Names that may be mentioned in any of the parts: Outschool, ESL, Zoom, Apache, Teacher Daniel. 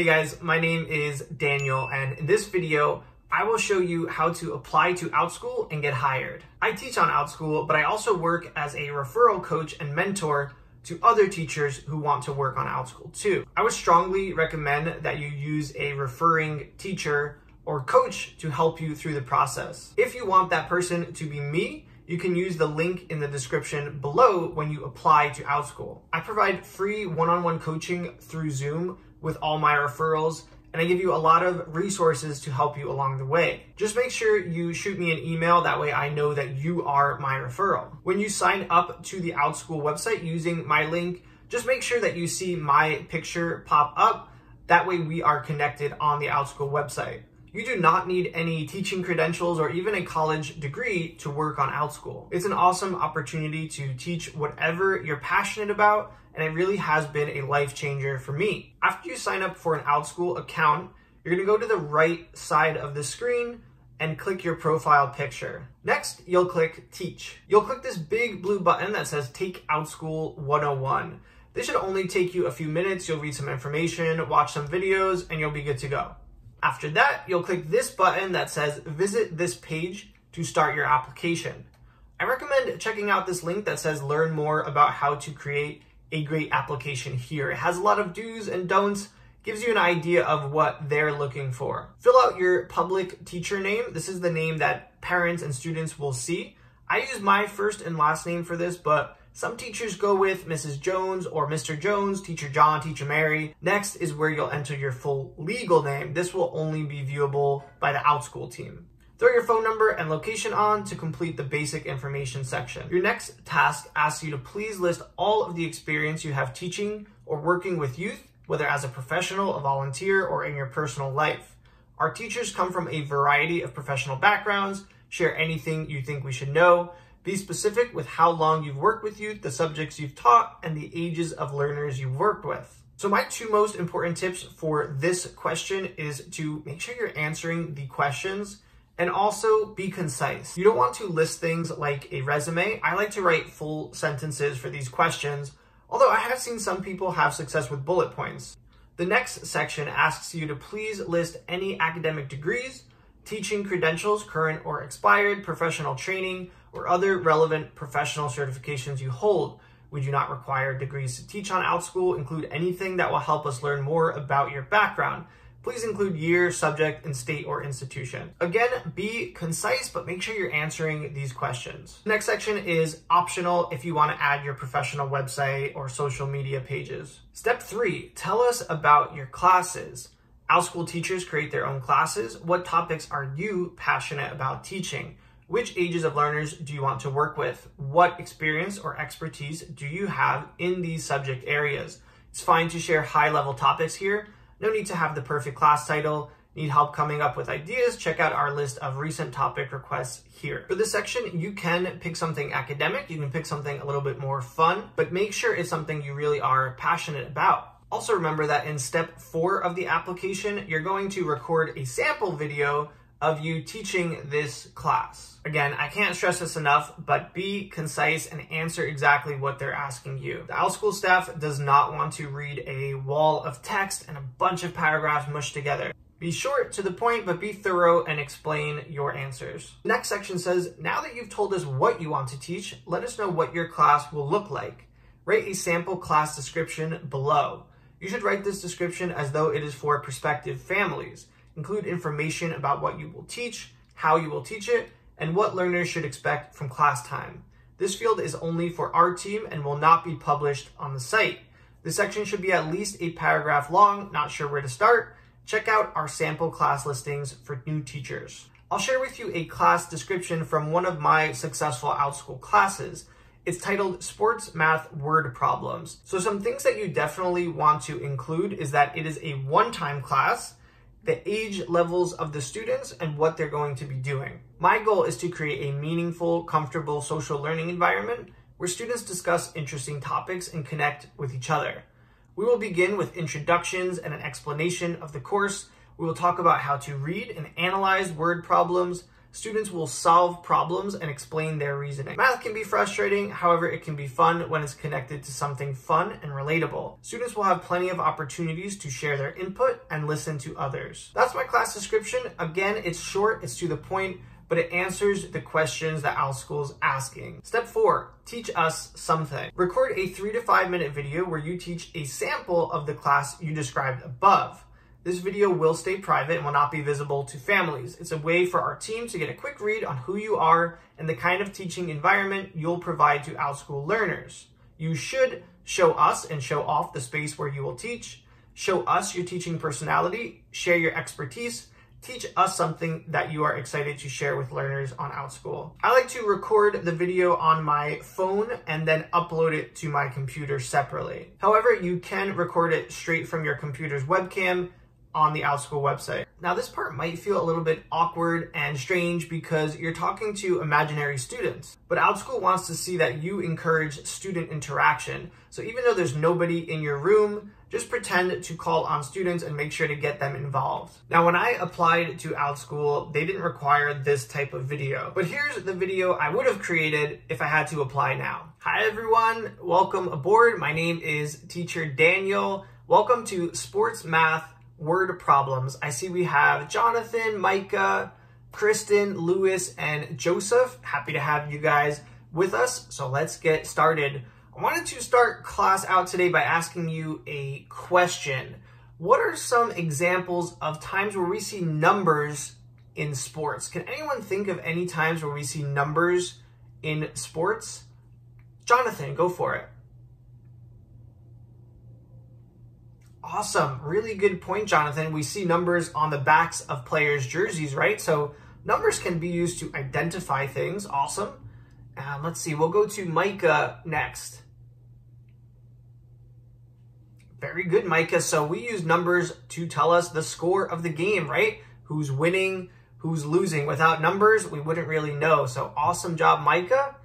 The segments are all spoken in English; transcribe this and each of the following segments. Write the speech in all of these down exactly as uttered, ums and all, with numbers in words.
Hey guys, my name is Daniel, and in this video, I will show you how to apply to Outschool and get hired. I teach on Outschool, but I also work as a referral coach and mentor to other teachers who want to work on Outschool too. I would strongly recommend that you use a referring teacher or coach to help you through the process. If you want that person to be me, you can use the link in the description below when you apply to Outschool. I provide free one-on-one coaching through Zoom with all my referrals, and I give you a lot of resources to help you along the way. Just make sure you shoot me an email, that way I know that you are my referral. When you sign up to the Outschool website using my link, just make sure that you see my picture pop up, that way we are connected on the Outschool website. You do not need any teaching credentials or even a college degree to work on Outschool. It's an awesome opportunity to teach whatever you're passionate about, and it really has been a life changer for me. After you sign up for an Outschool account, you're gonna go to the right side of the screen and click your profile picture. Next, you'll click Teach. You'll click this big blue button that says Take Outschool one oh one. This should only take you a few minutes. You'll read some information, watch some videos, and you'll be good to go. After that, you'll click this button that says Visit this page to start your application. I recommend checking out this link that says Learn more about how to create a great application here. It has a lot of do's and don'ts, gives you an idea of what they're looking for. Fill out your public teacher name. This is the name that parents and students will see. I use my first and last name for this, but some teachers go with Missus Jones or Mister Jones, Teacher John, Teacher Mary. Next is where you'll enter your full legal name. This will only be viewable by the Outschool team. Throw your phone number and location on to complete the basic information section. Your next task asks you to please list all of the experience you have teaching or working with youth, whether as a professional, a volunteer, or in your personal life. Our teachers come from a variety of professional backgrounds. Share anything you think we should know. Be specific with how long you've worked with youth, the subjects you've taught, and the ages of learners you've worked with. So my two most important tips for this question is to make sure you're answering the questions and also be concise. You don't want to list things like a resume. I like to write full sentences for these questions, although I have seen some people have success with bullet points. The next section asks you to please list any academic degrees, teaching credentials, current or expired, professional training, or other relevant professional certifications you hold. We do not require degrees to teach on Outschool. Include anything that will help us learn more about your background. Please include year, subject, and state or institution. Again, be concise, but make sure you're answering these questions. Next section is optional if you want to add your professional website or social media pages. Step three, tell us about your classes. Outschool teachers create their own classes. What topics are you passionate about teaching? Which ages of learners do you want to work with? What experience or expertise do you have in these subject areas? It's fine to share high-level topics here. No need to have the perfect class title. Need help coming up with ideas? Check out our list of recent topic requests here. For this section, you can pick something academic. You can pick something a little bit more fun, but make sure it's something you really are passionate about. Also remember that in step four of the application, you're going to record a sample video of you teaching this class. Again, I can't stress this enough, but be concise and answer exactly what they're asking you. The Outschool staff does not want to read a wall of text and a bunch of paragraphs mushed together. Be short, to the point, but be thorough and explain your answers. The next section says, now that you've told us what you want to teach, let us know what your class will look like. Write a sample class description below. You should write this description as though it is for prospective families. Include information about what you will teach, how you will teach it, and what learners should expect from class time. This field is only for our team and will not be published on the site. This section should be at least a paragraph long. Not sure where to start? Check out our sample class listings for new teachers. I'll share with you a class description from one of my successful Outschool classes. It's titled Sports Math Word Problems. So some things that you definitely want to include is that it is a one-time class, the age levels of the students, and what they're going to be doing. My goal is to create a meaningful, comfortable social learning environment where students discuss interesting topics and connect with each other. We will begin with introductions and an explanation of the course. We will talk about how to read and analyze word problems, Students will solve problems and explain their reasoning. Math can be frustrating, however, it can be fun when it's connected to something fun and relatable. Students will have plenty of opportunities to share their input and listen to others. That's my class description. Again, it's short, it's to the point, but it answers the questions that Outschool is asking. Step four, teach us something. Record a three to five minute video where you teach a sample of the class you described above. This video will stay private and will not be visible to families. It's a way for our team to get a quick read on who you are and the kind of teaching environment you'll provide to Outschool learners. You should show us and show off the space where you will teach, show us your teaching personality, share your expertise, teach us something that you are excited to share with learners on Outschool. I like to record the video on my phone and then upload it to my computer separately. However, you can record it straight from your computer's webcam on the Outschool website. Now, this part might feel a little bit awkward and strange because you're talking to imaginary students, but Outschool wants to see that you encourage student interaction. So even though there's nobody in your room, just pretend to call on students and make sure to get them involved. Now, when I applied to Outschool, they didn't require this type of video, but here's the video I would have created if I had to apply now. Hi everyone, welcome aboard. My name is Teacher Daniel. Welcome to Sports Math Word Problems. I see we have Jonathan, Micah, Kristen, Lewis, and Joseph. Happy to have you guys with us. So let's get started. I wanted to start class out today by asking you a question. What are some examples of times where we see numbers in sports? Can anyone think of any times where we see numbers in sports? Jonathan, go for it. Awesome. Really good point, Jonathan. We see numbers on the backs of players' jerseys, right? So numbers can be used to identify things. Awesome. Um, let's see. We'll go to Micah next. Very good, Micah. So we use numbers to tell us the score of the game, right? Who's winning, who's losing. Without numbers, we wouldn't really know. So awesome job, Micah.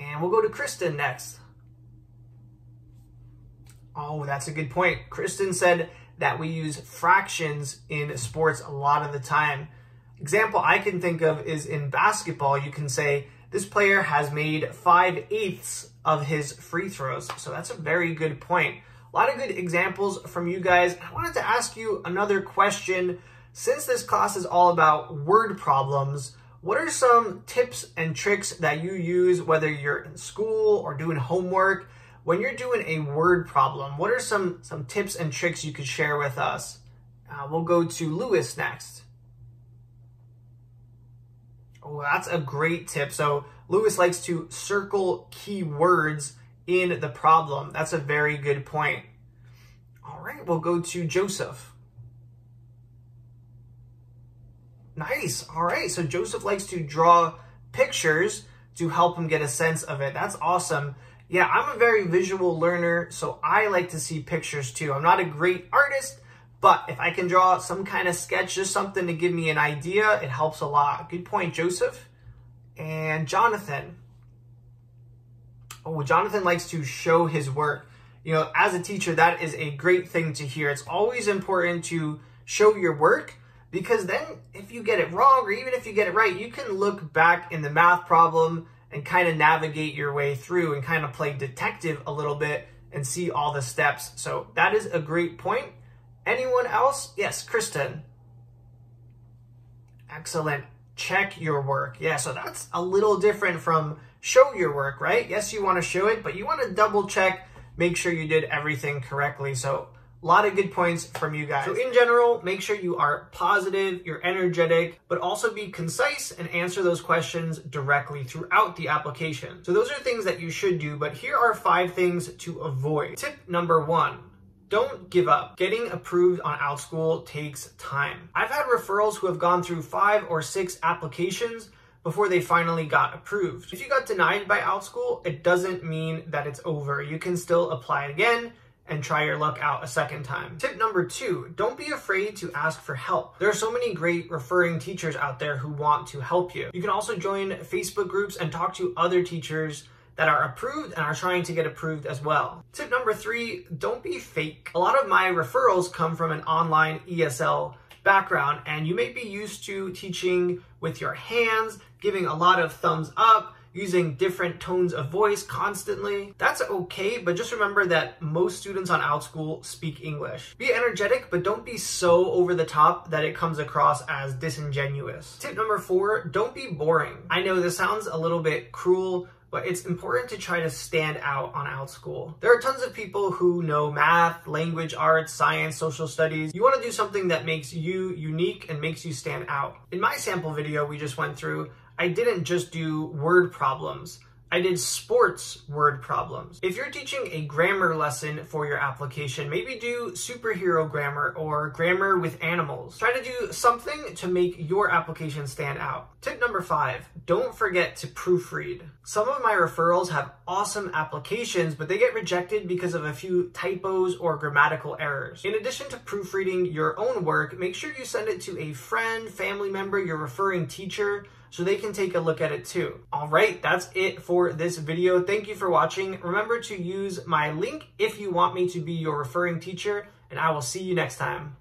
And we'll go to Kristen next. Oh, that's a good point. Kristen said that we use fractions in sports a lot of the time. Example I can think of is in basketball. You can say, this player has made five eighths of his free throws. So that's a very good point. A lot of good examples from you guys. I wanted to ask you another question. Since this class is all about word problems, what are some tips and tricks that you use, whether you're in school or doing homework? When you're doing a word problem, what are some, some tips and tricks you could share with us? Uh, we'll go to Lewis next. Oh, that's a great tip. So Lewis likes to circle keywords in the problem. That's a very good point. All right, we'll go to Joseph. Nice. All right, so Joseph likes to draw pictures to help him get a sense of it. That's awesome. Yeah, I'm a very visual learner, so I like to see pictures too. I'm not a great artist, but if I can draw some kind of sketch, just something to give me an idea, it helps a lot. Good point, Joseph. And Jonathan. Oh, Jonathan likes to show his work. You know, as a teacher, that is a great thing to hear. It's always important to show your work because then if you get it wrong or even if you get it right, you can look back in the math problem and kind of navigate your way through and kind of play detective a little bit and see all the steps. So that is a great point. Anyone else? Yes, Kristen. Excellent. Check your work. Yeah, so that's a little different from show your work, right? Yes, you want to show it, but you want to double check, make sure you did everything correctly. So a lot of good points from you guys. So in general, make sure you are positive, you're energetic, but also be concise and answer those questions directly throughout the application. So those are things that you should do, but here are five things to avoid. Tip number one, don't give up. Getting approved on Outschool takes time. I've had referrals who have gone through five or six applications before they finally got approved. If you got denied by Outschool, it doesn't mean that it's over. You can still apply again and try your luck out a second time. Tip number two, don't be afraid to ask for help. There are so many great referring teachers out there who want to help you. You can also join Facebook groups and talk to other teachers that are approved and are trying to get approved as well. Tip number three, don't be fake. A lot of my referrals come from an online E S L background and you may be used to teaching with your hands, giving a lot of thumbs up, using different tones of voice constantly. That's okay, but just remember that most students on Outschool speak English. Be energetic, but don't be so over the top that it comes across as disingenuous. Tip number four, don't be boring. I know this sounds a little bit cruel, but it's important to try to stand out on Outschool. There are tons of people who know math, language arts, science, social studies. You want to do something that makes you unique and makes you stand out. In my sample video we just went through, I didn't just do word problems. I did sports word problems. If you're teaching a grammar lesson for your application, maybe do superhero grammar or grammar with animals. Try to do something to make your application stand out. Tip number five, don't forget to proofread. Some of my referrals have awesome applications, but they get rejected because of a few typos or grammatical errors. In addition to proofreading your own work, make sure you send it to a friend, family member, your referring teacher, so they can take a look at it too. All right, that's it for this video. Thank you for watching. Remember to use my link if you want me to be your referring teacher, and I will see you next time.